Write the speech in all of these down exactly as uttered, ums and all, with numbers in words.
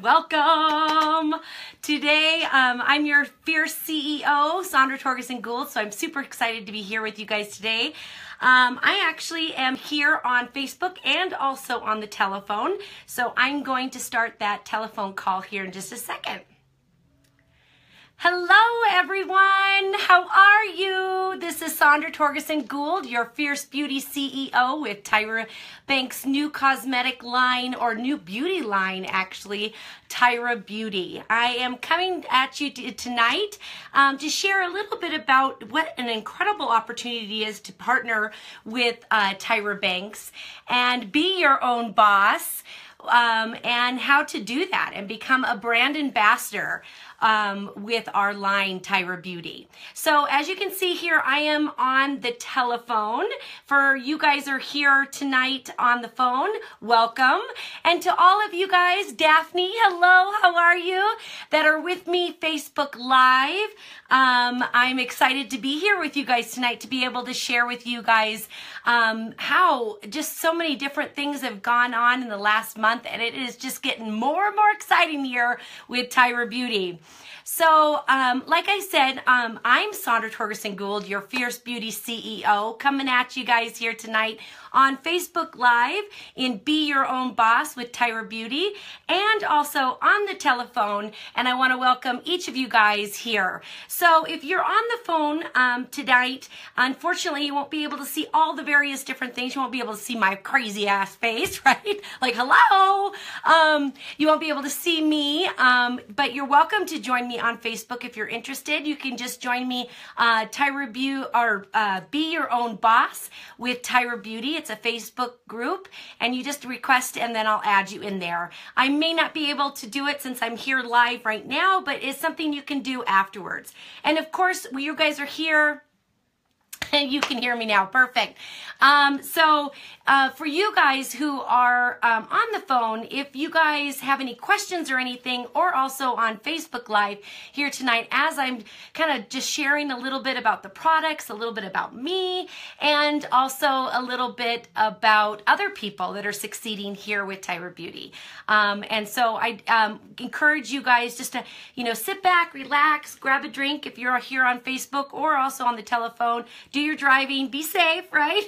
Welcome. Today um, I'm your Fierce C E O, Sandra Torgerson-Gould, so I'm super excited to be here with you guys today. Um, I actually am here on Facebook and also on the telephone, so I'm going to start that telephone call here in just a second. Hello everyone, how are you? This is Sandra Torgerson-Gould, your Fierce Beauty C E O with Tyra Banks' new cosmetic line, or new beauty line actually, Tyra Beauty. I am coming at you t tonight um, to share a little bit about what an incredible opportunity it is to partner with uh, Tyra Banks and be your own boss, um, and how to do that and become a brand ambassador Um, with our line Tyra Beauty. So as you can see here, I am on the telephone. For you guys are here tonight on the phone, welcome. And to all of you guys, Daphne, hello, how are you? That are with me Facebook Live. Um, I'm excited to be here with you guys tonight to be able to share with you guys um, how just so many different things have gone on in the last month, and it is just getting more and more exciting here with Tyra Beauty. So, um, like I said, um, I'm Sandra Torgerson-Gould, your Fierce Beauty C E O, coming at you guys here tonight on Facebook Live in Be Your Own Boss with Tyra Beauty, and also on the telephone, and I want to welcome each of you guys here. So if you're on the phone um, tonight, unfortunately you won't be able to see all the various different things. You won't be able to see my crazy ass face, right? Like, hello! Um, you won't be able to see me, um, but you're welcome to join me on Facebook if you're interested. You can just join me, uh, Tyra Beauty, or uh, Be Your Own Boss with Tyra Beauty. It's a Facebook group, and you just request, and then I'll add you in there. I may not be able to do it since I'm here live right now, but it's something you can do afterwards. And of course, when you guys are here, you can hear me now. Perfect. Um, so uh, for you guys who are um, on the phone, if you guys have any questions or anything, or also on Facebook Live here tonight, as I'm kind of just sharing a little bit about the products, a little bit about me, and also a little bit about other people that are succeeding here with Tyra Beauty. Um, and so I um, encourage you guys just to, you know, sit back, relax, grab a drink if you're here on Facebook or also on the telephone. Do your driving, be safe, right?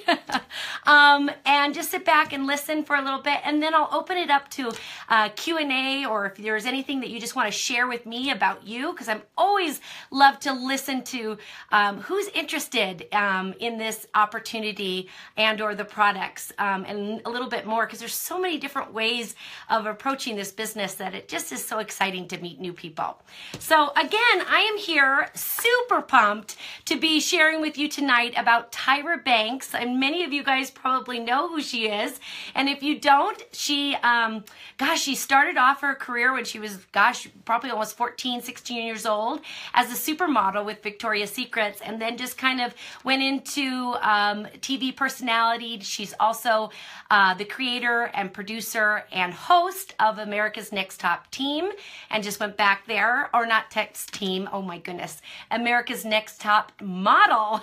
um, and just sit back and listen for a little bit, and then I'll open it up to uh, Q and A, or if there's anything that you just want to share with me about you, because I'm always love to listen to um, who's interested um, in this opportunity and or the products, um, and a little bit more, because there's so many different ways of approaching this business that it just is so exciting to meet new people. So again, I am here super pumped to be sharing with you tonight Tonight about Tyra Banks, and many of you guys probably know who she is, and if you don't, she um gosh she started off her career when she was gosh probably almost fourteen, sixteen years old as a supermodel with Victoria's Secrets, and then just kind of went into um, T V personality. She's also uh, the creator and producer and host of America's Next Top Team, and just went back there, or not text team, oh my goodness, America's Next Top Model.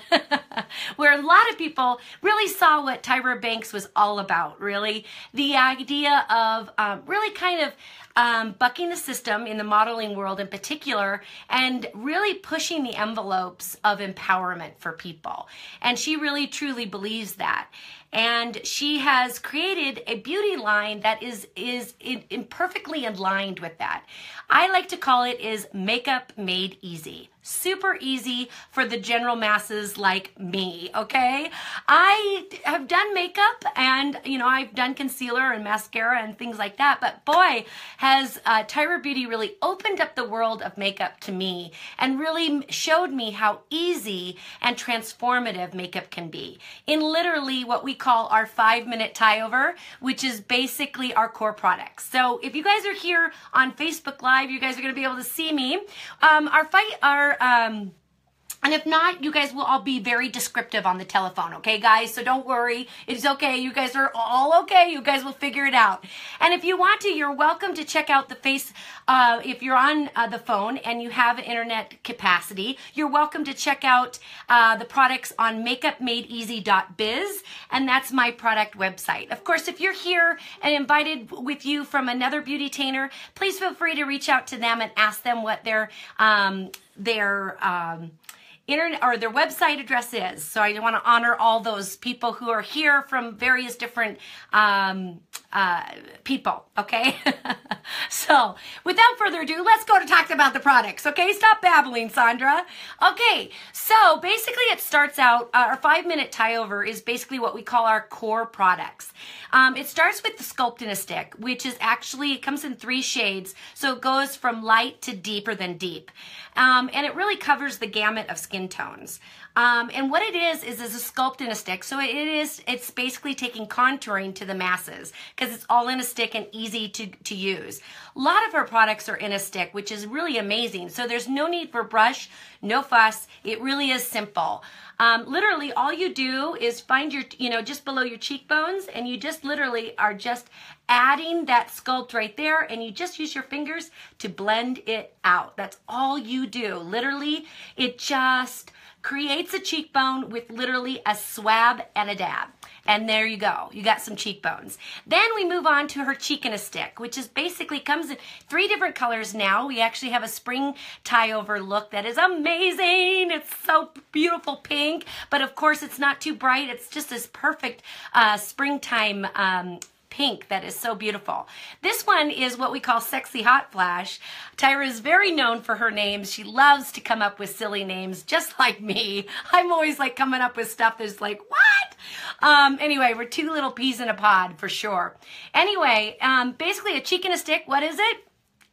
Where a lot of people really saw what Tyra Banks was all about, really. The idea of um, really kind of um, bucking the system in the modeling world in particular, and really pushing the envelopes of empowerment for people. And she really truly believes that. And she has created a beauty line that is is imperfectly aligned with that. I like to call it is Makeup Made Easy. Super easy for the general masses like me, okay? I have done makeup, and you know, I've done concealer and mascara and things like that, but boy, has uh, Tyra Beauty really opened up the world of makeup to me, and really showed me how easy and transformative makeup can be. In literally what we call our five-minute tie-over, which is basically our core products. So if you guys are here on Facebook Live, you guys are gonna be able to see me. Um, our fight, our... Um, And if not, you guys will all be very descriptive on the telephone, okay, guys? So don't worry. It's okay. You guys are all okay. You guys will figure it out. And if you want to, you're welcome to check out the face. Uh, if you're on uh, the phone and you have internet capacity, you're welcome to check out uh, the products on Makeup Made Easy dot biz, and that's my product website. Of course, if you're here and invited with you from another beautytainer, please feel free to reach out to them and ask them what their um, their um, internet or their website address is. So I want to honor all those people who are here from various different um, uh, people, okay? So without further ado, let's go to talk about the products, okay? Stop babbling, Sandra. Okay, so basically it starts out, uh, our five-minute tie-over is basically what we call our core products. Um, it starts with the Sculpt in a Stick, which is actually, it comes in three shades, so it goes from light to deeper than deep. Um, and it really covers the gamut of skin tones. Um, and what it is, is is a Sculpt in a Stick. So it is, it's basically taking contouring to the masses because it's all in a stick and easy to, to use. A lot of our products are in a stick, which is really amazing. So there's no need for brush, no fuss. It really is simple. Um, literally all you do is find your, you know, just below your cheekbones, and you just literally are just adding that sculpt right there, and you just use your fingers to blend it out. That's all you do. Literally, it just creates a cheekbone with literally a swab and a dab. And there you go. You got some cheekbones. Then we move on to her Cheek in a Stick, which is basically comes in three different colors now. We actually have a spring tie-over look that is amazing. It's so beautiful pink, but of course it's not too bright. It's just this perfect uh, springtime um, pink that is so beautiful. This one is what we call Sexy Hot Flash. Tyra is very known for her names. She loves to come up with silly names, just like me. I'm always like coming up with stuff that's like, what? Um, anyway, we're two little peas in a pod for sure. Anyway, um, basically a cheek and a stick, what is it?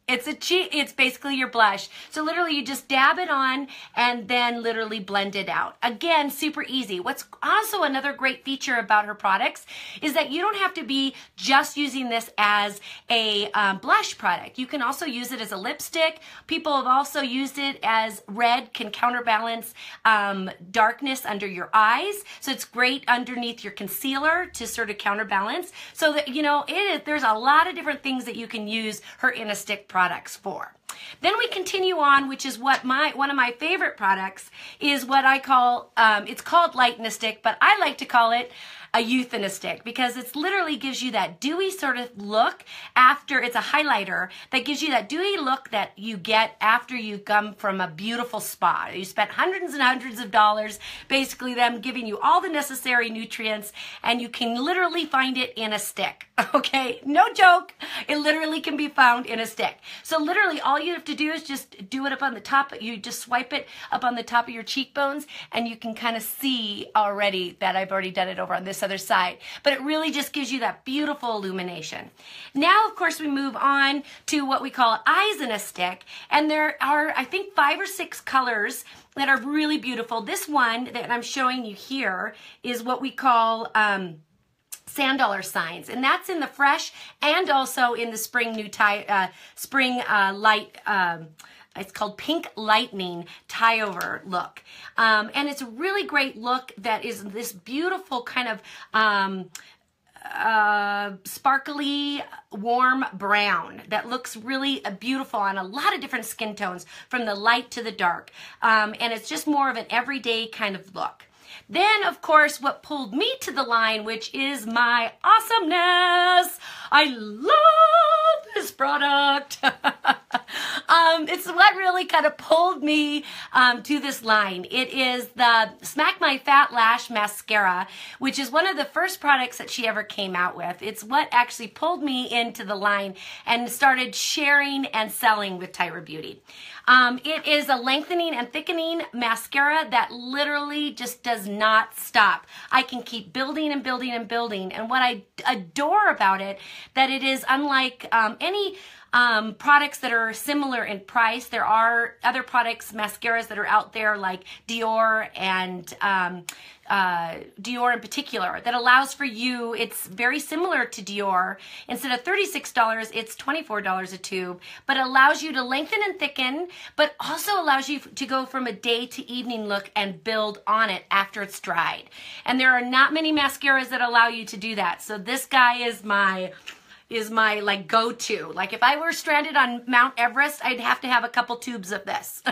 It's a cheek, it's basically your blush. So literally you just dab it on and then literally blend it out. Again, super easy. What's also another great feature about her products is that you don't have to be just using this as a um, blush product. You can also use it as a lipstick. People have also used it as red can counterbalance um, darkness under your eyes. So it's great underneath your concealer to sort of counterbalance. So that, you know, it is, there's a lot of different things that you can use her in a stick products for. Then we continue on, which is what my one of my favorite products is what I call, um, it's called Lightnestic, but I like to call it a youth in a stick because it's literally gives you that dewy sort of look after, it's a highlighter that gives you that dewy look that you get after you come from a beautiful spa. You spent hundreds and hundreds of dollars, basically them giving you all the necessary nutrients, and you can literally find it in a stick, okay? No joke, it literally can be found in a stick. So literally all you have to do is just do it up on the top, you just swipe it up on the top of your cheekbones, and you can kind of see already that I've already done it over on this other side, but it really just gives you that beautiful illumination. Now, of course, we move on to what we call eyes in a stick, and there are, I think, five or six colors that are really beautiful. This one that I'm showing you here is what we call um, sand dollar signs, and that's in the fresh and also in the spring new tie, uh, spring uh, light. Um, It's called Pink Lightning tie-over look. Um, and it's a really great look that is this beautiful kind of um, uh, sparkly, warm brown that looks really beautiful on a lot of different skin tones from the light to the dark. Um, and it's just more of an everyday kind of look. Then, of course, what pulled me to the line, which is my awesomeness. I love this product. um, it's what really kind of pulled me um, to this line. It is the Smack My Fat Lash Mascara, which is one of the first products that she ever came out with. It's what actually pulled me into the line and started sharing and selling with Tyra Beauty. Um, it is a lengthening and thickening mascara that literally just does not stop. I can keep building and building and building. And what I adore about it, that it is unlike um, any um, products that are similar in price. There are other products, mascaras that are out there like Dior and um, uh, Dior in particular that allows for you, it's very similar to Dior. Instead of thirty-six dollars, it's twenty-four dollars a tube, but allows you to lengthen and thicken, but also allows you to go from a day to evening look and build on it after it's dried. And there are not many mascaras that allow you to do that. So this guy is my... is my like go-to. Like if I were stranded on Mount Everest, I'd have to have a couple tubes of this.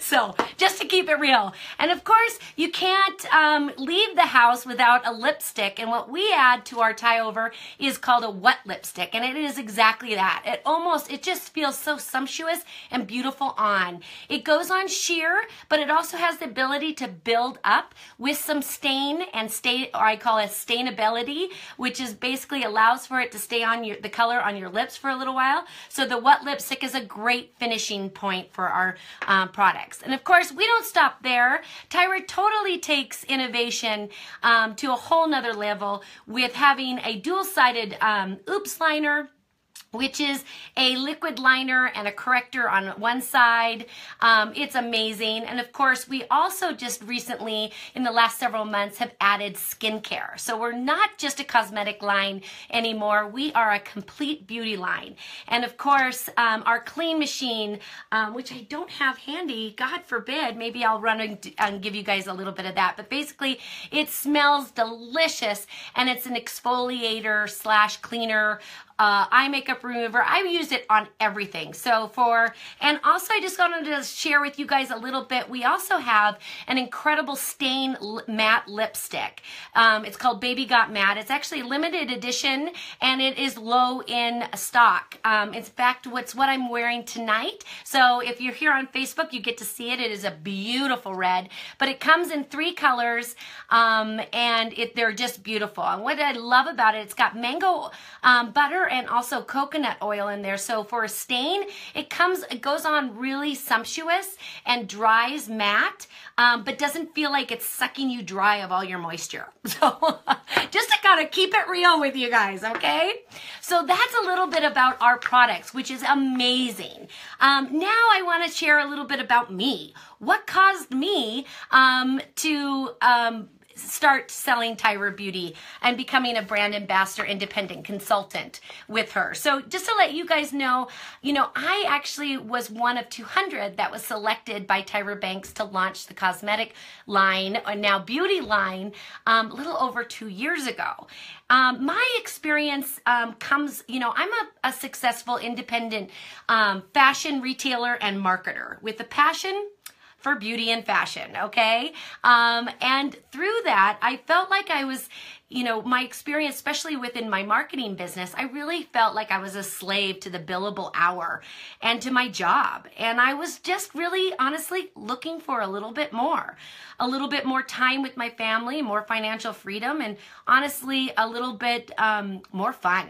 So just to keep it real. And of course, you can't um, leave the house without a lipstick. And what we add to our tie over is called a wet lipstick. And it is exactly that. It almost, it just feels so sumptuous and beautiful on. It goes on sheer, but it also has the ability to build up with some stain and stain, or I call it stainability, which is basically allows for it to stay on your, the color on your lips for a little while. So the wet lipstick is a great finishing point for our um, product. And of course, we don't stop there. Tyra totally takes innovation um, to a whole nother level with having a dual-sided um, Oops liner, which is a liquid liner and a corrector on one side. Um, it's amazing. And of course, we also just recently, in the last several months, have added skincare. So we're not just a cosmetic line anymore. We are a complete beauty line. And of course, um, our clean machine, um, which I don't have handy, God forbid, maybe I'll run and, and give you guys a little bit of that. But basically, it smells delicious, and it's an exfoliator slash cleaner, Uh, eye makeup remover. I've used it on everything. So for, and also I just wanted to share with you guys a little bit, we also have an incredible stain matte lipstick. Um, it's called Baby Got Matte. It's actually limited edition and it is low in stock. Um, in fact, what's what I'm wearing tonight. So if you're here on Facebook, you get to see it. It is a beautiful red, but it comes in three colors um, and it, they're just beautiful. And what I love about it, it's got mango um, butter and also coconut oil in there. So for a stain, it comes, it goes on really sumptuous and dries matte, um, but doesn't feel like it's sucking you dry of all your moisture. So just to kind of keep it real with you guys, okay? So that's a little bit about our products, which is amazing. Um, now I want to share a little bit about me. What caused me um, to... Um, start selling Tyra Beauty and becoming a brand ambassador, independent consultant with her. So just to let you guys know, you know, I actually was one of two hundred that was selected by Tyra Banks to launch the cosmetic line, or now beauty line, um, a little over two years ago. Um, my experience um, comes, you know, I'm a, a successful independent um, fashion retailer and marketer with a passion for beauty and fashion, okay? Um, and through that, I felt like I was, you know, my experience, especially within my marketing business, I really felt like I was a slave to the billable hour and to my job. And I was just really, honestly, looking for a little bit more, a little bit more time with my family, more financial freedom, and honestly, a little bit um, more fun.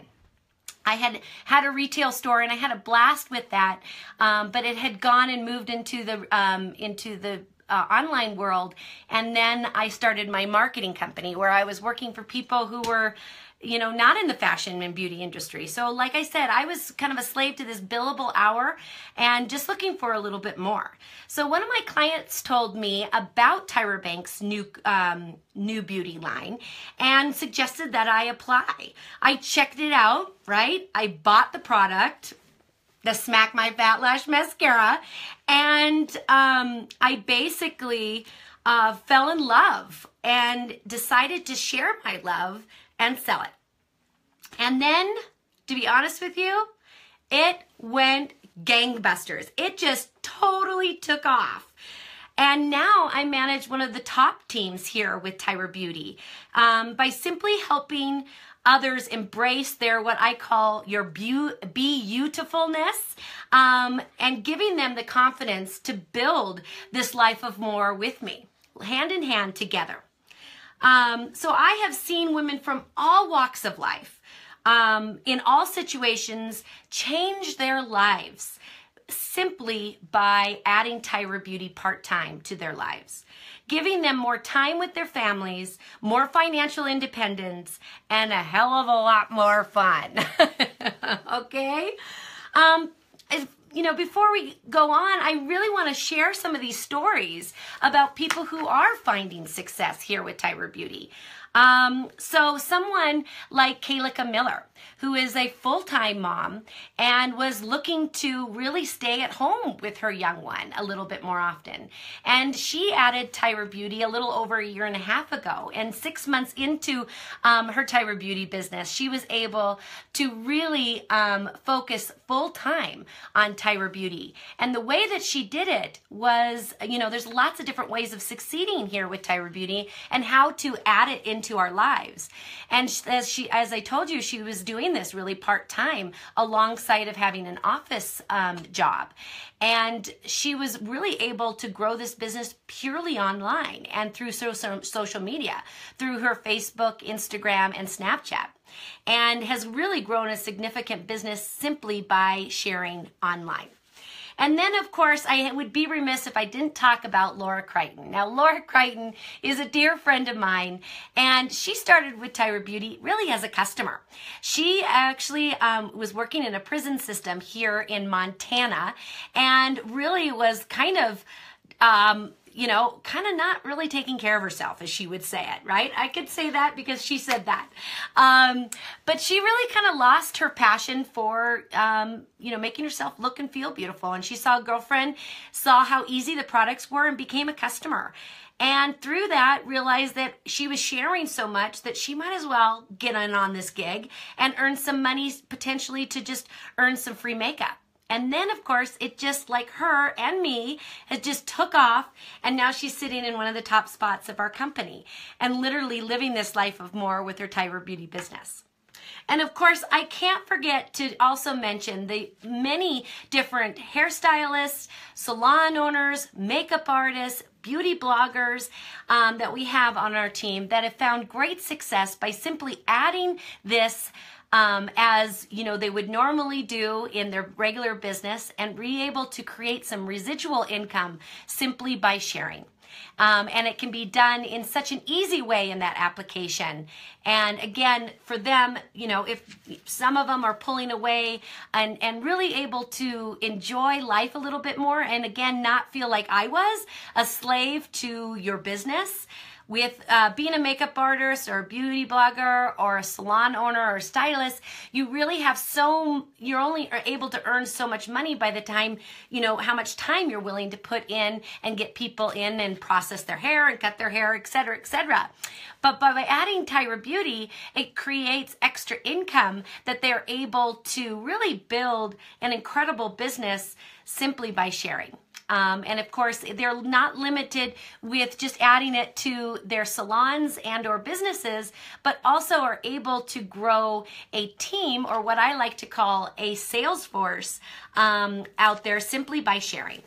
I had had a retail store and I had a blast with that, um, but it had gone and moved into the um, into the uh, online world, and then I started my marketing company where I was working for people who were, you know, not in the fashion and beauty industry. So like I said, I was kind of a slave to this billable hour and just looking for a little bit more. So one of my clients told me about Tyra Banks' new um, new beauty line and suggested that I apply. I checked it out, right? I bought the product, the Smack My Fat Lash Mascara, and um, I basically uh, fell in love and decided to share my love and sell it. And then, to be honest with you, it went gangbusters. It just totally took off. And now I manage one of the top teams here with Tyra Beauty um, by simply helping others embrace their, what I call your be beautifulness, um, and giving them the confidence to build this life of more with me, hand in hand together. Um, so I have seen women from all walks of life, um, in all situations, change their lives simply by adding Tyra Beauty part-time to their lives, giving them more time with their families, more financial independence, and a hell of a lot more fun. Okay? Um, if, you know, before we go on, I really want to share some of these stories about people who are finding success here with Tyra Beauty. Um, so someone like Kalyca Miller, who is a full-time mom and was looking to really stay at home with her young one a little bit more often. And she added Tyra Beauty a little over a year and a half ago. And six months into um, her Tyra Beauty business, she was able to really um, focus full-time on Tyra Beauty. And the way that she did it was, you know, there's lots of different ways of succeeding here with Tyra Beauty and how to add it into to our lives. And as she, as I told you, she was doing this really part-time alongside of having an office um, job. And she was really able to grow this business purely online and through so, so, social media, through her Facebook, Instagram, and Snapchat, and has really grown a significant business simply by sharing online. And then, of course, I would be remiss if I didn't talk about Laura Crichton. Now, Laura Crichton is a dear friend of mine, and she started with Tyra Beauty really as a customer. She actually um, was working in a prison system here in Montana and really was kind of... Um, you know, kind of not really taking care of herself, as she would say it, right? I could say that because she said that. Um, but she really kind of lost her passion for, um, you know, making herself look and feel beautiful. And she saw a girlfriend, saw how easy the products were, and became a customer. And through that, realized that she was sharing so much that she might as well get in on this gig and earn some money potentially to just earn some free makeup. And then, of course, it just, like her and me, it just took off, and now she's sitting in one of the top spots of our company and literally living this life of more with her Tyra Beauty business. And of course, I can't forget to also mention the many different hairstylists, salon owners, makeup artists, beauty bloggers um, that we have on our team that have found great success by simply adding this Um, as you know, they would normally do in their regular business, and be able to create some residual income simply by sharing. Um, and it can be done in such an easy way in that application. And again, for them, you know, if some of them are pulling away and, and really able to enjoy life a little bit more, and again, not feel like I was a slave to your business. With uh, being a makeup artist or a beauty blogger or a salon owner or a stylist, you really have so, you're only able to earn so much money by the time, you know, how much time you're willing to put in and get people in and process their hair and cut their hair, et cetera, et cetera. But by adding Tyra Beauty, it creates extra income that they're able to really build an incredible business simply by sharing. Um, and of course, they're not limited with just adding it to their salons and or businesses, but also are able to grow a team, or what I like to call a sales force, um, out there simply by sharing.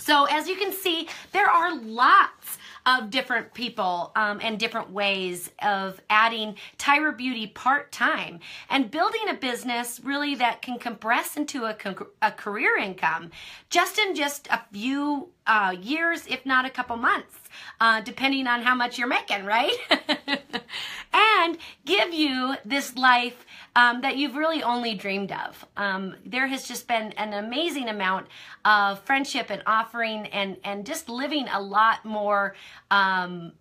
So as you can see, there are lots of different people um, and different ways of adding Tyra Beauty part-time and building a business really that can compress into a, a career income just in just a few uh, years, if not a couple months, uh, depending on how much you're making, right? And give you this life Um, that you've really only dreamed of. Um, there has just been an amazing amount of friendship and offering and, and just living a lot more, um,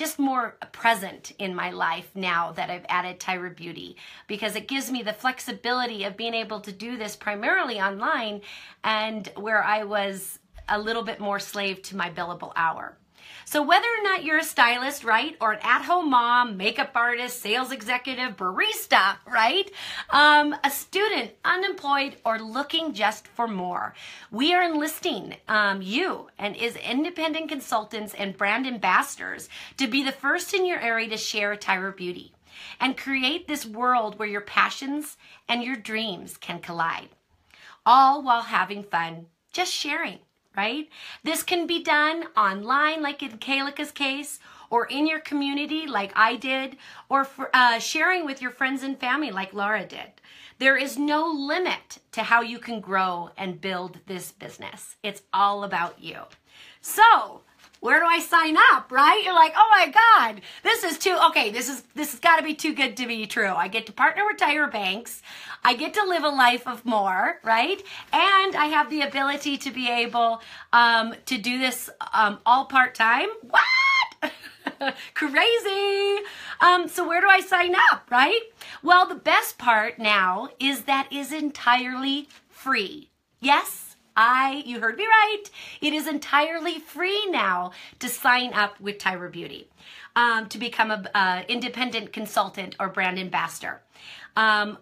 just more present in my life now that I've added Tyra Beauty, because it gives me the flexibility of being able to do this primarily online, and where I was a little bit more slave to my billable hour. So whether or not you're a stylist, right, or an at-home mom, makeup artist, sales executive, barista, right, um, a student, unemployed, or looking just for more, we are enlisting um, you and as independent consultants and brand ambassadors to be the first in your area to share Tyra Beauty and create this world where your passions and your dreams can collide, all while having fun, just sharing. Right? This can be done online, like in Kalyca's case, or in your community, like I did, or for, uh, sharing with your friends and family, like Laura did. There is no limit to how you can grow and build this business. It's all about you. So where do I sign up, right? You're like, oh my God, this is too, okay, this is this has got to be too good to be true. I get to partner with Tyra Banks. I get to live a life of more, right? And I have the ability to be able um, to do this um, all part-time. What? Crazy. Um, so where do I sign up, right? Well, the best part now is that is entirely free. Yes? I, you heard me right, it is entirely free now to sign up with Tyra Beauty um, to become an uh, independent consultant or brand ambassador. Um,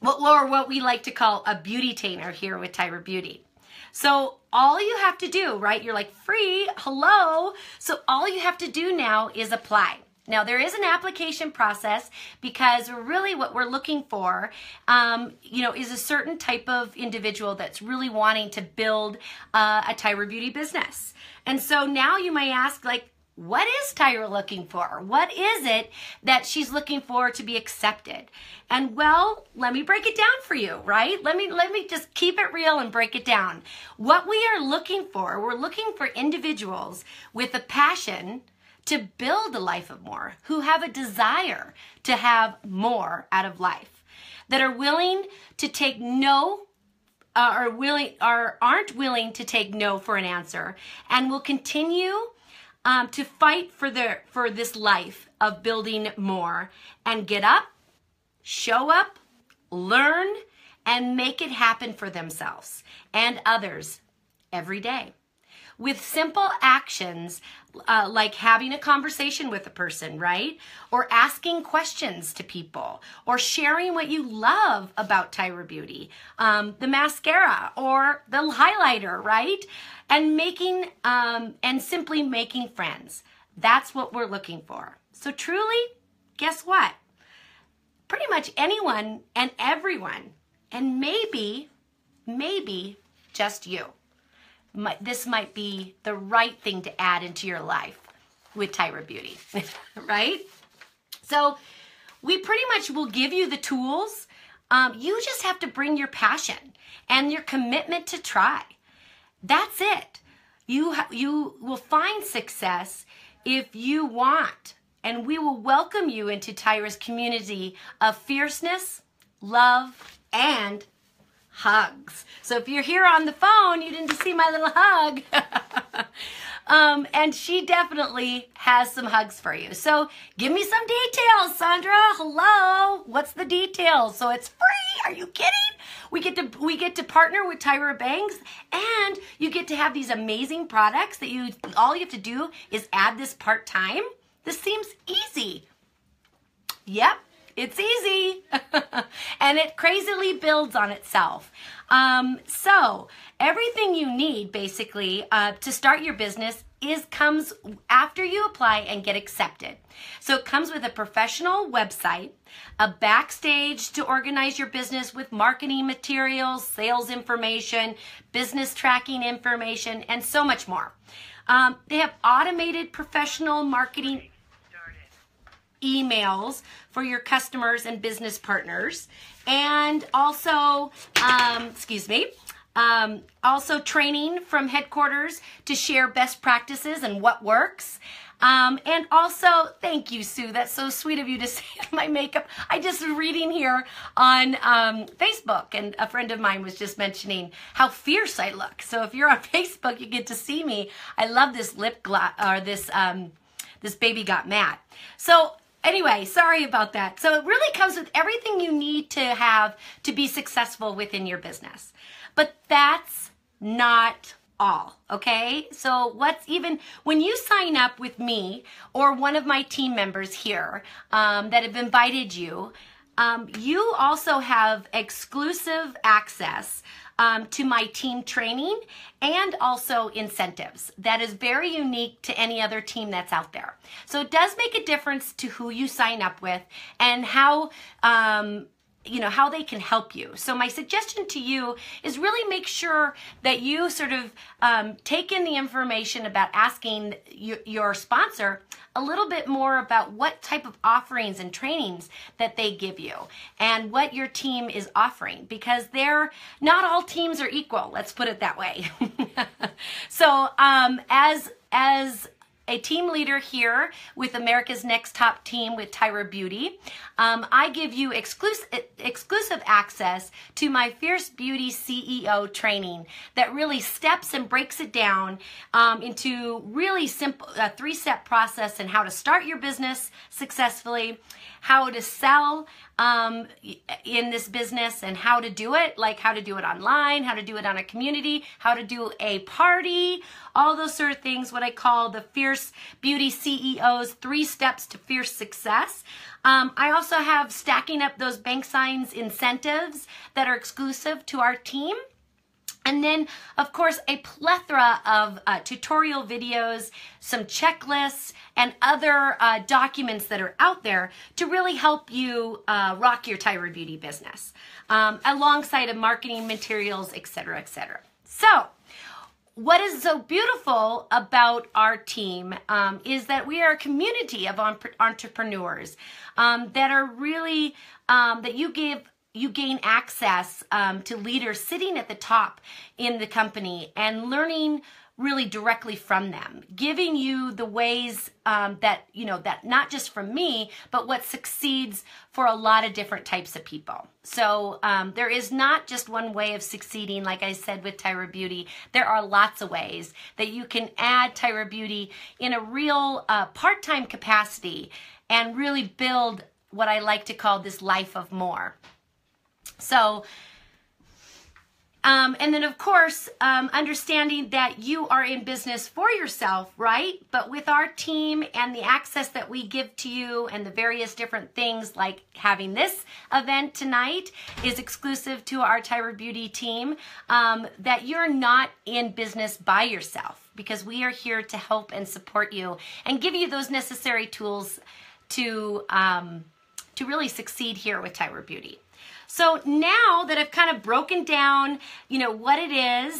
what, or what we like to call a beautytainer here with Tyra Beauty. So all you have to do, right, you're like, free, hello. So all you have to do now is apply. Now, there is an application process because really what we're looking for, um, you know, is a certain type of individual that's really wanting to build uh, a Tyra Beauty business. And so now you may ask, like, what is Tyra looking for? What is it that she's looking for to be accepted? And well, let me break it down for you, right? Let me let me just keep it real and break it down. What we are looking for, we're looking for individuals with a passion to build a life of more, who have a desire to have more out of life, that are willing to take no, uh, are willing, are aren't willing to take no for an answer, and will continue um, to fight for their for this life of building more, and get up, show up, learn, and make it happen for themselves and others every day. With simple actions uh, like having a conversation with a person, right? Or asking questions to people, or sharing what you love about Tyra Beauty, um, the mascara or the highlighter, right? And making um, and simply making friends. That's what we're looking for. So truly, guess what? Pretty much anyone and everyone, and maybe, maybe just you. Might, this might be the right thing to add into your life with Tyra Beauty, right? So we pretty much will give you the tools. Um, you just have to bring your passion and your commitment to try. That's it. You, ha you will find success if you want, and we will welcome you into Tyra's community of fierceness, love, and hugs. So if you're here on the phone, you didn't see my little hug. um, and she definitely has some hugs for you. So give me some details, Sandra. Hello. What's the details? So it's free. Are you kidding? We get to we get to partner with Tyra Banks, and you get to have these amazing products that you all you have to do is add this part-time. This seems easy. Yep. It's easy, and it crazily builds on itself. Um, so everything you need, basically, uh, to start your business is comes after you apply and get accepted. So it comes with a professional website, a backstage to organize your business with marketing materials, sales information, business tracking information, and so much more. Um, they have automated professional marketing emails for your customers and business partners, and also, um, excuse me, um, also training from headquarters to share best practices and what works. Um, and also, thank you, Sue. That's so sweet of you to say my makeup. I just was reading here on um, Facebook, and a friend of mine was just mentioning how fierce I look. So if you're on Facebook, you get to see me. I love this lip gloss, or this um, this baby got mad. So anyway, sorry about that. So it really comes with everything you need to have to be successful within your business. But that's not all, okay? So what's even, when you sign up with me or one of my team members here um, that have invited you, um, you also have exclusive access Um, to my team training and also incentives that is very unique to any other team that's out there. So it does make a difference to who you sign up with and how um, you know, how they can help you. So my suggestion to you is really make sure that you sort of um, take in the information about asking your, your sponsor a little bit more about what type of offerings and trainings that they give you and what your team is offering, because they're not all teams are equal. Let's put it that way. So um, as as a team leader here with America's Next Top Team with Tyra Beauty, Um, I give you exclusive, exclusive access to my Fierce Beauty C E O training that really steps and breaks it down um, into really simple uh, three-step process and how to start your business successfully, how to sell um, in this business and how to do it, like how to do it online, how to do it on a community, how to do a party, all those sort of things, what I call the Fierce Beauty C E O's three steps to fierce success. Um, I also have stacking up those bank signs incentives that are exclusive to our team. And then, of course, a plethora of uh, tutorial videos, some checklists, and other uh, documents that are out there to really help you uh, rock your Tyra Beauty business, um, alongside of marketing materials, et cetera, et cetera. So what is so beautiful about our team um, is that we are a community of entrepreneurs um, that are really, um, that you give, you gain access um, to leaders sitting at the top in the company and learning really directly from them, giving you the ways um, that, you know, that not just from me, but what succeeds for a lot of different types of people. So um, there is not just one way of succeeding, like I said with Tyra Beauty. There are lots of ways that you can add Tyra Beauty in a real uh, part-time capacity and really build what I like to call this life of more. So Um, and then, of course, um, understanding that you are in business for yourself, right? But with our team and the access that we give to you and the various different things, like having this event tonight is exclusive to our Tyra Beauty team, um, that you're not in business by yourself, because we are here to help and support you and give you those necessary tools to, um, to really succeed here with Tyra Beauty. So now that I've kind of broken down, you know, what it is,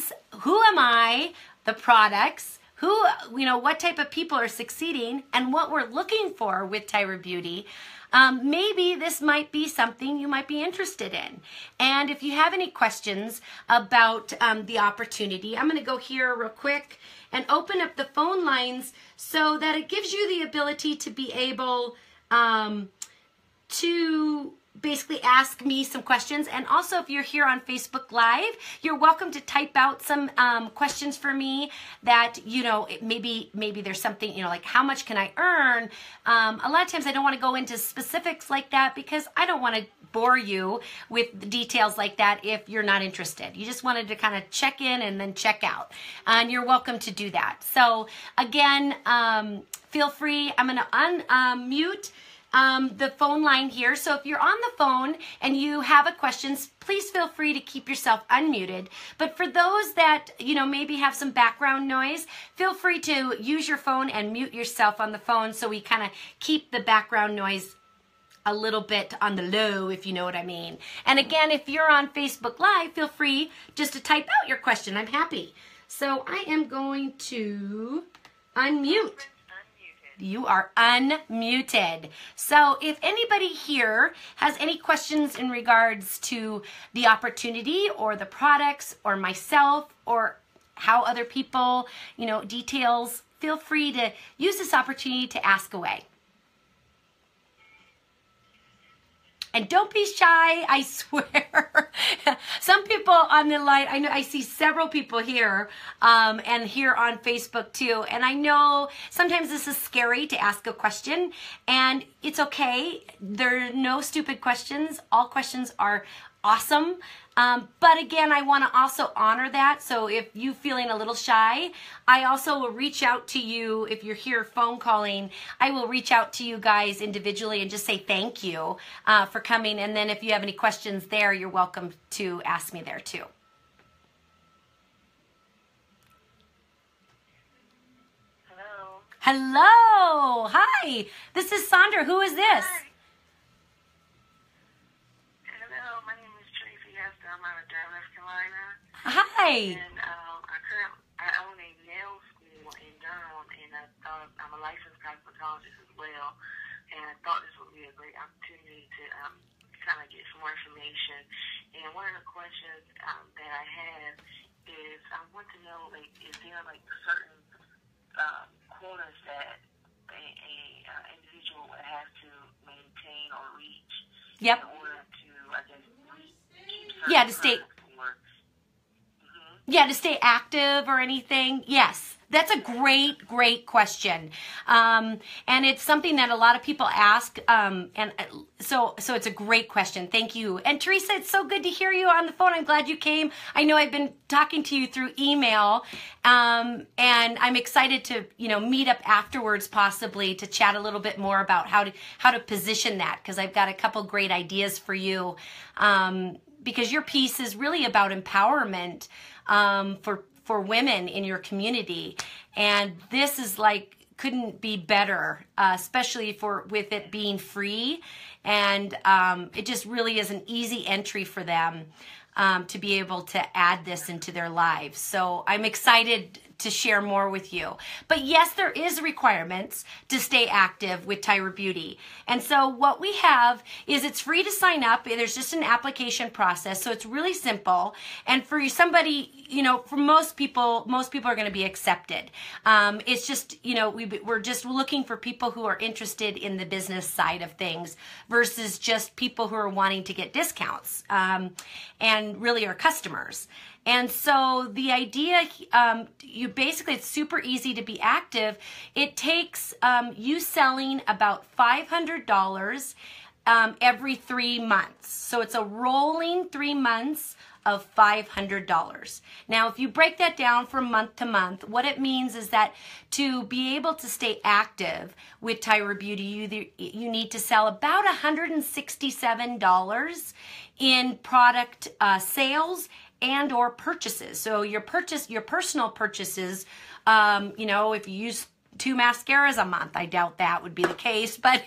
who am I, the products, who, you know, what type of people are succeeding and what we're looking for with Tyra Beauty, um, maybe this might be something you might be interested in. And if you have any questions about um, the opportunity, I'm going to go here real quick and open up the phone lines so that it gives you the ability to be able um, to basically ask me some questions. And also, if you're here on Facebook Live, you're welcome to type out some um, questions for me that, you know, it maybe maybe there's something, you know, like how much can I earn? Um, a lot of times I don't want to go into specifics like that because I don't want to bore you with details like that if you're not interested. You just wanted to kind of check in and then check out. And you're welcome to do that. So again, um, feel free. I'm going to unmute Um, the phone line here. So if you're on the phone and you have a question, please feel free to keep yourself unmuted. But for those that, you know, maybe have some background noise, feel free to use your phone and mute yourself on the phone so we kind of keep the background noise a little bit on the low, if you know what I mean. And again, if you're on Facebook Live, feel free just to type out your question. I'm happy. So I am going to unmute. You are unmuted. So if anybody here has any questions in regards to the opportunity or the products or myself or how other people, you know, details, feel free to use this opportunity to ask away. And don't be shy, I swear. Some people on the line, I know I see several people here um, and here on Facebook too. And I know sometimes this is scary to ask a question, and it's okay. There are no stupid questions. All questions are awesome. Um, but again, I want to also honor that. So if you're feeling a little shy, I also will reach out to you. If you're here phone calling, I will reach out to you guys individually and just say thank you uh, for coming. And then if you have any questions there, you're welcome to ask me there too. Hello. Hello. Hi. This is Sandra. Who is this? Hi. Carolina. Hi. And um, I, currently, I own a nail school in Durham, and I thought I'm a licensed cosmetologist as well, and I thought this would be a great opportunity to um, kind of get some more information. And one of the questions um, that I have is I want to know, like, is there like certain um, quotas that a, a uh, individual would have to maintain or reach yep. in order to, I guess, keep yeah to stay. Yeah, to stay active or anything? Yes, that's a great, great question. Um, and it's something that a lot of people ask. Um, and so so it's a great question. Thank you. And Teresa, it's so good to hear you on the phone. I'm glad you came. I know I've been talking to you through email. Um, and I'm excited to, you know, meet up afterwards possibly to chat a little bit more about how to, how to position that, because I've got a couple great ideas for you. Um, because your piece is really about empowerment um, for, for women in your community. And this is like, couldn't be better, uh, especially for with it being free. And um, it just really is an easy entry for them um, to be able to add this into their lives. So I'm excited to share more with you. But yes, there is requirements to stay active with Tyra Beauty. And so what we have is it's free to sign up. There's just an application process. So it's really simple. And for somebody, you know, for most people, most people are going to be accepted. Um, it's just, you know, we, we're just looking for people who are interested in the business side of things versus just people who are wanting to get discounts um, and really are customers. And so the idea, um, you basically, it's super easy to be active. It takes um, you selling about five hundred dollars um, every three months. So it's a rolling three months of five hundred dollars. Now, if you break that down from month to month, what it means is that to be able to stay active with Tyra Beauty, you, you need to sell about one hundred sixty-seven dollars in product uh, sales and or purchases. So your purchase, your personal purchases, um, you know, if you use two mascaras a month, I doubt that would be the case, but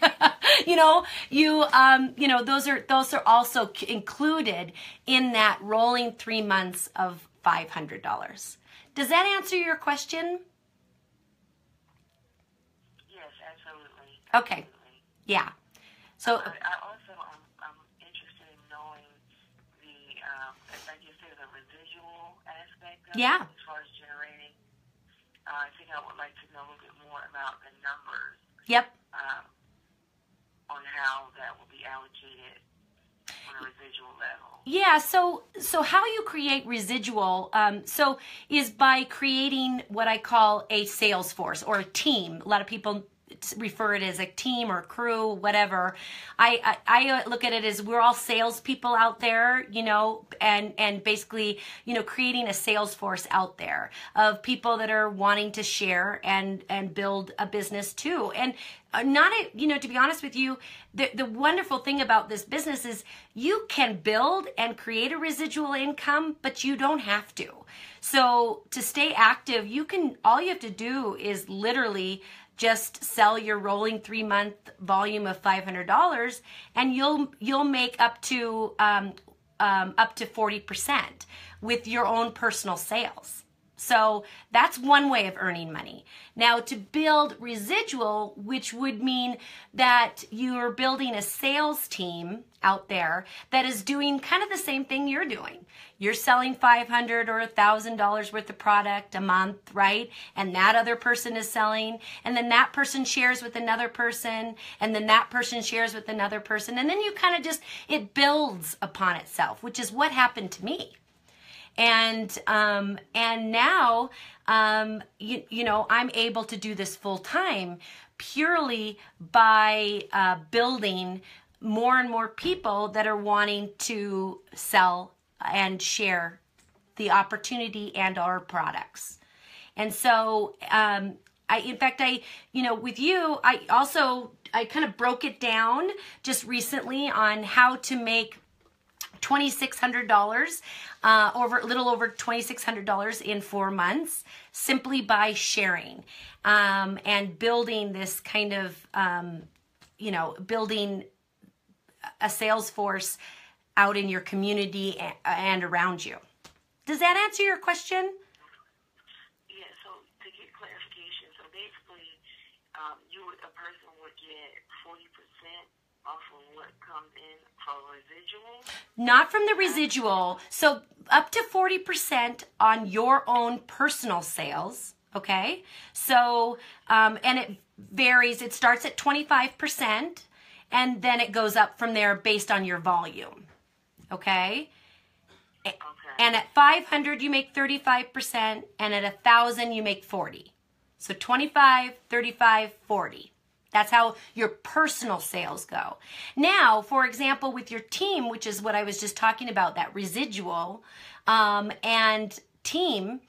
you know, you, um, you know, those are, those are also included in that rolling three months of five hundred dollars. Does that answer your question? Yes, absolutely. Okay. Absolutely. Yeah. So, uh, I also, um, I'm interested in knowing the, um, like you said, the residual aspect of yeah. it, as far as generating. Uh, I think I would like to know a little bit more about the numbers. Yep. Um, on how that will be allocated on a residual level. Yeah. So, so how you create residual? Um, so is by creating what I call a sales force or a team. A lot of people refer it as a team or crew, whatever. I, I, I look at it as we're all salespeople out there, you know, and, and basically, you know, creating a sales force out there of people that are wanting to share and, and build a business too. And not, a, you know, to be honest with you, the, the wonderful thing about this business is you can build and create a residual income, but you don't have to. So to stay active, you can, all you have to do is literally just sell your rolling three month volume of five hundred dollars and you'll, you'll make up to, um, um, up to forty percent with your own personal sales. So that's one way of earning money. Now to build residual, which would mean that you're building a sales team out there that is doing kind of the same thing you're doing. You're selling five hundred dollars or one thousand dollars worth of product a month, right? And that other person is selling. And then that person shares with another person. And then that person shares with another person. And then you kind of just, it builds upon itself, which is what happened to me. And, um, and now, um, you, you know, I'm able to do this full time purely by uh, building more and more people that are wanting to sell and share the opportunity and our products. And so, um, I, in fact, I, you know, with you, I also, I kind of broke it down just recently on how to make twenty-six hundred dollars, uh, over a little over twenty-six hundred dollars in four months, simply by sharing, um, and building this kind of, um, you know, building a sales force out in your community and around you. Does that answer your question? Yeah, so to get clarification, so basically um, you would, a person would get forty percent off of what comes in from residual? Not from the residual. So up to forty percent on your own personal sales, okay? So, um, and it varies. It starts at twenty-five percent, and then it goes up from there based on your volume, okay? Okay. And at five hundred, you make thirty-five percent, and at one thousand, you make forty. So twenty-five, thirty-five, forty. That's how your personal sales go. Now, for example, with your team, which is what I was just talking about, that residual um, and team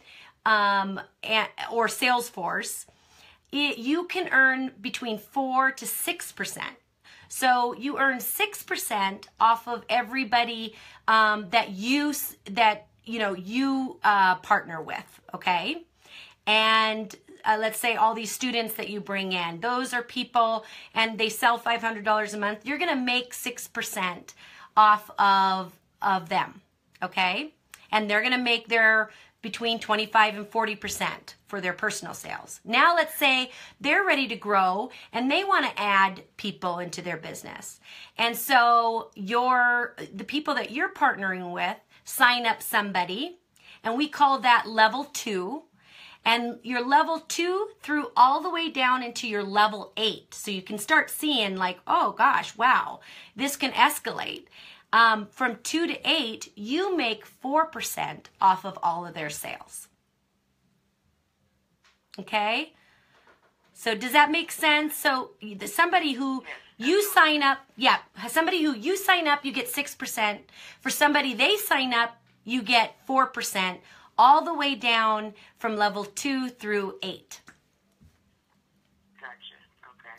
um, and, or sales force, it, you can earn between four to six percent. So you earn six percent off of everybody um, that you that you know you uh, partner with, okay? And uh, let's say all these students that you bring in, those are people, and they sell five hundred dollars a month. You're gonna make six percent off of of them, okay? And they're gonna make their between twenty-five and forty percent for their personal sales. Now let's say they're ready to grow and they want to add people into their business. And so your the people that you're partnering with sign up somebody, and we call that level two. And your level two through all the way down into your level eight. So you can start seeing like, oh gosh, wow, this can escalate. Um, from two to eight, you make four percent off of all of their sales. Okay? So does that make sense? So somebody who you sign up, yeah, somebody who you sign up, you get six percent. For somebody they sign up, you get four percent all the way down from level two through eight.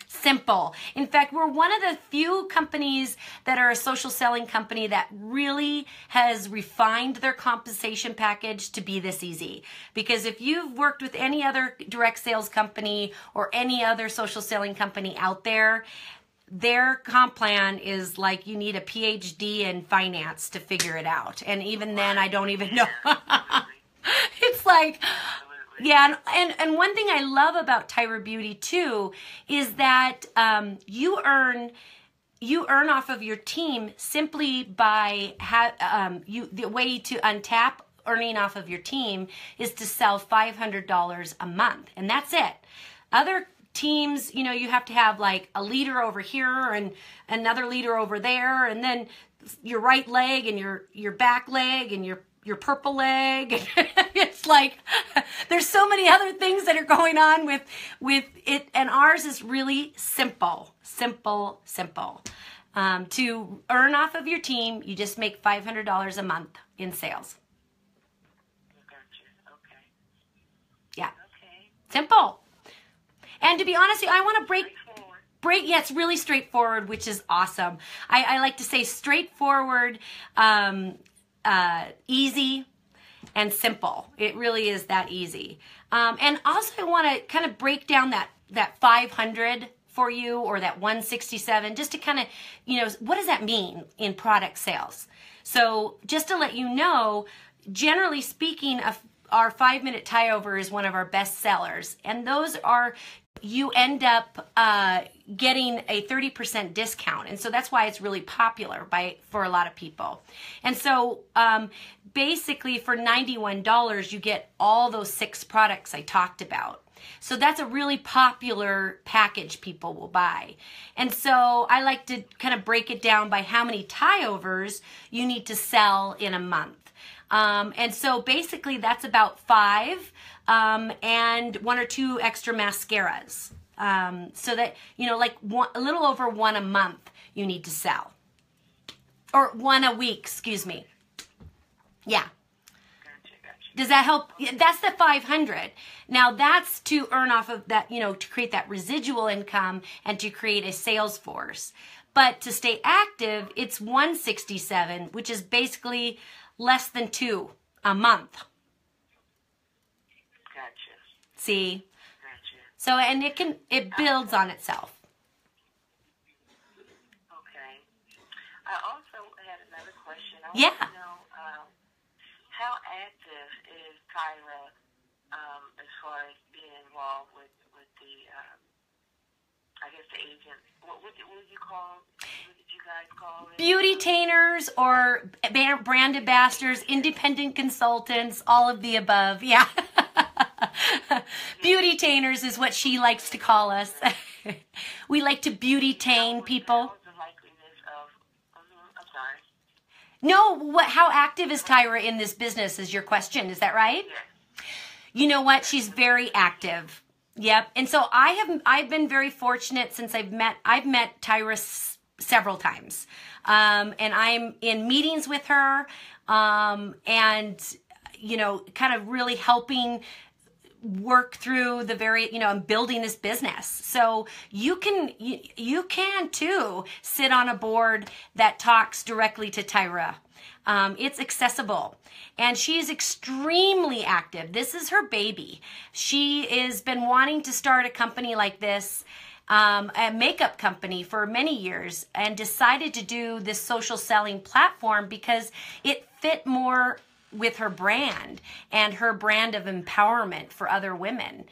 Simple. In fact, we're one of the few companies that are a social selling company that really has refined their compensation package to be this easy. Because if you've worked with any other direct sales company or any other social selling company out there, their comp plan is like you need a P H D in finance to figure it out. And even then, I don't even know. It's like... Yeah, and, and, and one thing I love about Tyra Beauty, too, is that um, you earn you earn off of your team simply by, ha um, you the way to untap earning off of your team is to sell five hundred dollars a month, and that's it. Other teams, you know, you have to have like a leader over here and another leader over there, and then your right leg and your, your back leg and your your purple leg. It's like there's so many other things that are going on with with it, and ours is really simple, simple, simple. Um, to earn off of your team, you just make five hundred dollars a month in sales. Gotcha. Okay. Yeah. Okay. Simple. And to be honest, I want to break. Break, yeah, it's really straightforward, which is awesome. I, I like to say straightforward. Um, Uh, easy and simple. It really is that easy. Um, and also I want to kind of break down that, that five hundred for you, or that one sixty-seven, just to kind of, you know, what does that mean in product sales? So just to let you know, generally speaking, a, our five minute tie over is one of our best sellers. And those are, you end up uh, getting a thirty percent discount. And so that's why it's really popular by for a lot of people. And so um, basically for ninety-one dollars, you get all those six products I talked about. So that's a really popular package people will buy. And so I like to kind of break it down by how many tie-overs you need to sell in a month. Um, and so basically that's about five um, and one or two extra mascaras. Um, so that, you know, like one, a little over one a month you need to sell. Or one a week, excuse me. Yeah. Gotcha, gotcha. Does that help? That's the five hundred. Now that's to earn off of that, you know, to create that residual income and to create a sales force. But to stay active, it's one sixty-seven, which is basically less than two a month. Gotcha. See? So, and it can, it builds on itself. Okay. I also had another question. I yeah. want to know um, how active is, is Tyra, um, as far as being involved with, with the, um, I guess the agent, what would what you call, what did you guys call it? Beauty-tainers or brand ambassadors, independent consultants, all of the above, yeah. Beauty-tainers is what she likes to call us. We like to beauty-tain people. No, what? How active is Tyra in this business is your question, is that right? You know what? She's very active. Yep. And so I have, I've been very fortunate since I've met, I've met Tyra s several times. Um, and I'm in meetings with her, um, and, you know, kind of really helping work through the very, you know, I'm building this business. So you can, you, you can too sit on a board that talks directly to Tyra. Um, it's accessible, and she's extremely active. This is her baby. She has been wanting to start a company like this, um, a makeup company, for many years, and decided to do this social selling platform because it fit more with her brand and her brand of empowerment for other women.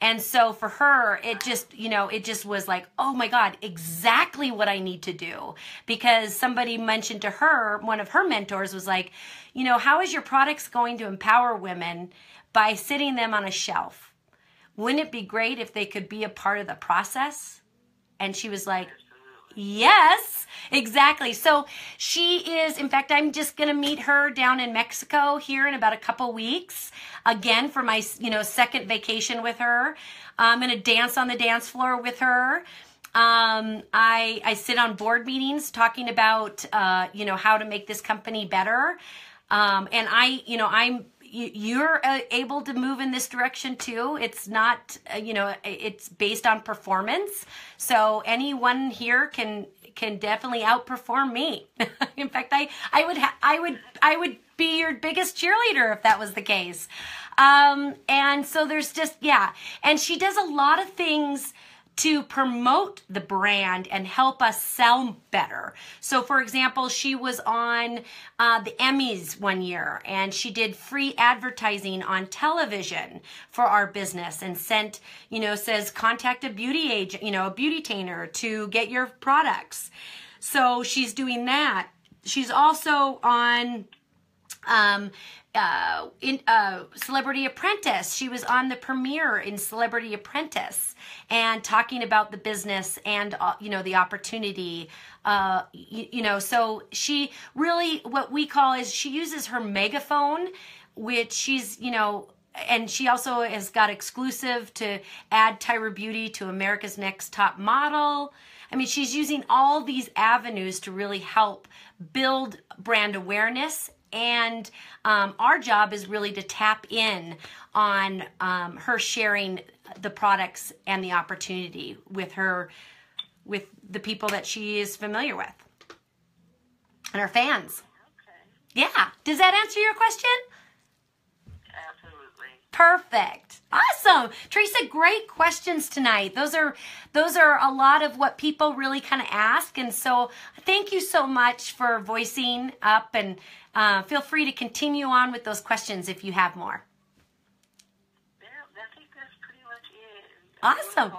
And so for her, it just, you know, it just was like, oh my God, exactly what I need to do. Because somebody mentioned to her, one of her mentors was like, you know, how is your products going to empower women by sitting them on a shelf? Wouldn't it be great if they could be a part of the process? And she was like, yes, exactly. So she is, in fact, I'm just going to meet her down in Mexico here in about a couple weeks, again, for my, you know, second vacation with her. I'm going to dance on the dance floor with her. Um, I, I sit on board meetings talking about, uh, you know, how to make this company better. Um, and I, you know, I'm, you're able to move in this direction too. It's not, you know, it's based on performance. So anyone here can can definitely outperform me. In fact, I I would ha I would I would be your biggest cheerleader if that was the case. Um, and so there's just yeah, and she does a lot of things to promote the brand and help us sell better. So for example, she was on uh, the Emmys one year, and she did free advertising on television for our business and sent, you know, says contact a beauty agent, you know, a beauty-tainer to get your products. So she's doing that. She's also on um, uh, in, uh, Celebrity Apprentice. She was on the premiere in Celebrity Apprentice and talking about the business and, uh, you know, the opportunity, uh, you, you know, so she really, what we call is she uses her megaphone, which she's, you know, and she also has got exclusive to add Tyra Beauty to America's Next Top Model. I mean, she's using all these avenues to really help build brand awareness. And um, our job is really to tap in on um, her sharing the products and the opportunity with her, with the people that she is familiar with and her fans. Okay. Yeah. Does that answer your question? Absolutely. Perfect. Awesome. Teresa, great questions tonight. Those are, those are a lot of what people really kind of ask. And so thank you so much for voicing up, and uh, feel free to continue on with those questions if you have more. Yeah, I think that's pretty much it. Awesome.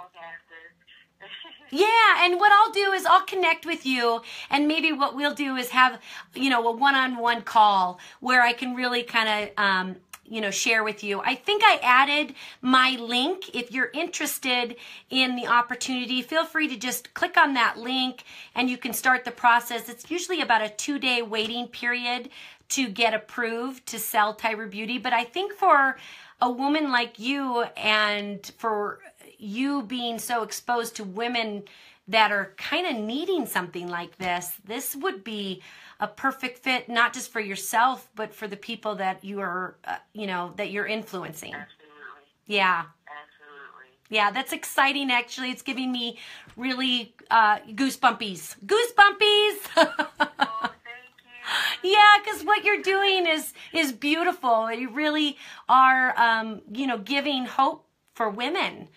Yeah, and what I'll do is I'll connect with you, and maybe what we'll do is have, you know, a one-on-one call where I can really kind of, um, you know, share with you. I think I added my link. If you're interested in the opportunity, feel free to just click on that link and you can start the process. It's usually about a two-day waiting period to get approved to sell Tyra Beauty. But I think for a woman like you, and for you being so exposed to women that are kind of needing something like this, this would be a perfect fit, not just for yourself, but for the people that you are, uh, you know, that you're influencing. Absolutely. Yeah. Absolutely. Yeah, that's exciting, actually. It's giving me really uh, goosebumpies. Goosebumpies! Oh, thank you. Yeah, because what you're doing is, is beautiful. You really are, um, you know, giving hope for women.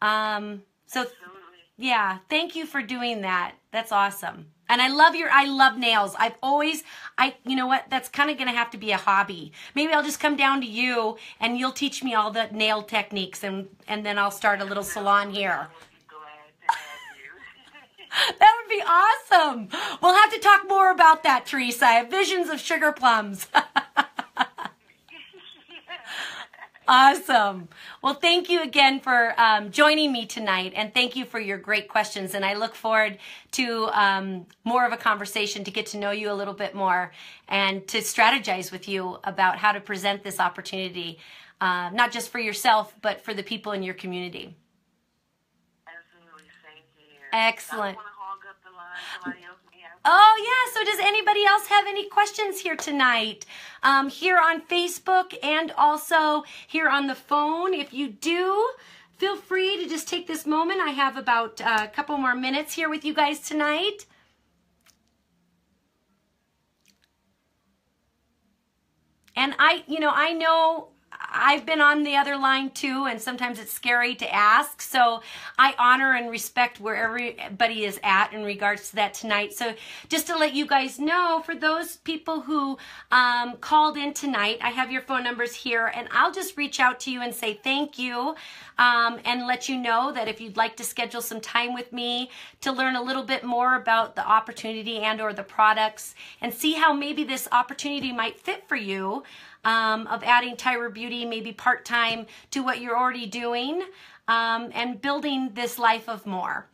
Um, so, absolutely. Yeah, thank you for doing that. That's awesome. And I love your, I love nails. I've always, I, you know what, that's kind of going to have to be a hobby. Maybe I'll just come down to you and you'll teach me all the nail techniques, and, and then I'll start a little salon here. That would be awesome. We'll have to talk more about that, Teresa. I have visions of sugar plums. Awesome. Well, thank you again for um, joining me tonight, and thank you for your great questions. And I look forward to um, more of a conversation to get to know you a little bit more and to strategize with you about how to present this opportunity, uh, not just for yourself, but for the people in your community. Absolutely. Thank you. Excellent. I don't want to hog up the line. Somebody else may have- Oh, yeah. So does anybody else have any questions here tonight? Um, here on Facebook and also here on the phone. If you do, feel free to just take this moment. I have about a couple more minutes here with you guys tonight. And I, you know, I know I've been on the other line too, and sometimes it's scary to ask. So I honor and respect where everybody is at in regards to that tonight. So just to let you guys know, for those people who um, called in tonight, I have your phone numbers here, and I'll just reach out to you and say thank you, um, and let you know that if you'd like to schedule some time with me to learn a little bit more about the opportunity and or the products and see how maybe this opportunity might fit for you, Um, of adding Tyra Beauty maybe part-time to what you're already doing, um, and building this life of more.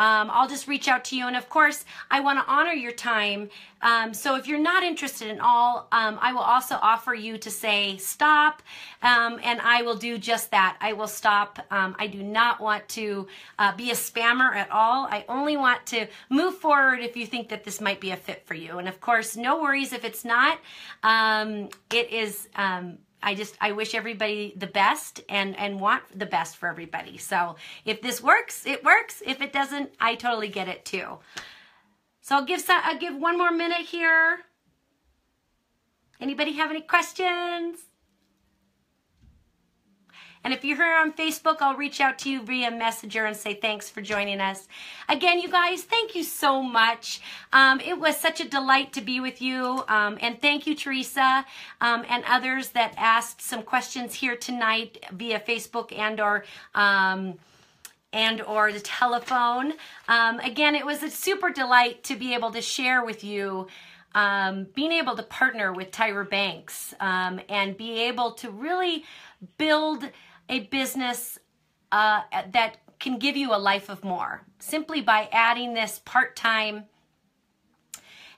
Um, I'll just reach out to you, and of course, I want to honor your time. Um, so if you're not interested in all, um, I will also offer you to say stop, um, and I will do just that. I will stop. Um, I do not want to uh, be a spammer at all. I only want to move forward if you think that this might be a fit for you. And of course, no worries if it's not. Um, it is... Um, I just, I wish everybody the best and, and want the best for everybody. So if this works, it works. If it doesn't, I totally get it too. So I'll give some, I'll give one more minute here. Anybody have any questions? And if you're here on Facebook, I'll reach out to you via Messenger and say thanks for joining us. Again, you guys, thank you so much. Um, it was such a delight to be with you. Um, and thank you, Teresa, um, and others that asked some questions here tonight via Facebook and or um, and or the telephone. Um, again, it was a super delight to be able to share with you um, being able to partner with Tyra Banks um, and be able to really build a business uh, that can give you a life of more simply by adding this part-time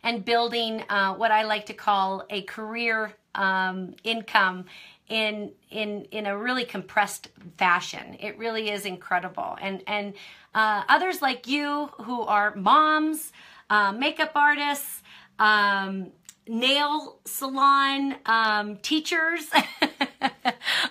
and building uh, what I like to call a career um, income in in in a really compressed fashion. It really is incredible. And, and uh, others like you who are moms, uh, makeup artists, um, nail salon um, teachers,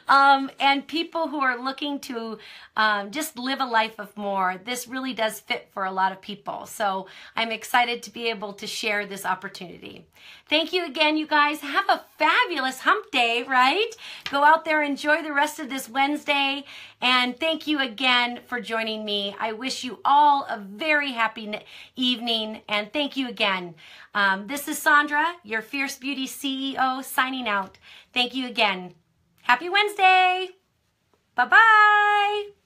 Um, and people who are looking to um, just live a life of more, this really does fit for a lot of people. So I'm excited to be able to share this opportunity. Thank you again, you guys. Have a fabulous hump day, right? Go out there, enjoy the rest of this Wednesday. And thank you again for joining me. I wish you all a very happy evening. And thank you again. Um, this is Sandra, your Fierce Beauty C E O, signing out. Thank you again. Happy Wednesday. Bye-bye.